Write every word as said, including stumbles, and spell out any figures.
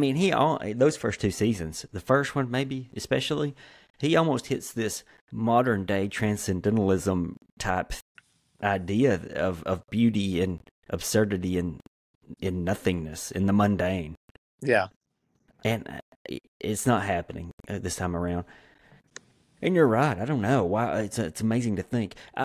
I mean, he all those first two seasons, the first one maybe especially, he almost hits this modern day transcendentalism type idea of, of beauty and absurdity and in nothingness, in the mundane. Yeah. And it's not happening this time around. And you're right. I don't know why. It's it's amazing to think. I,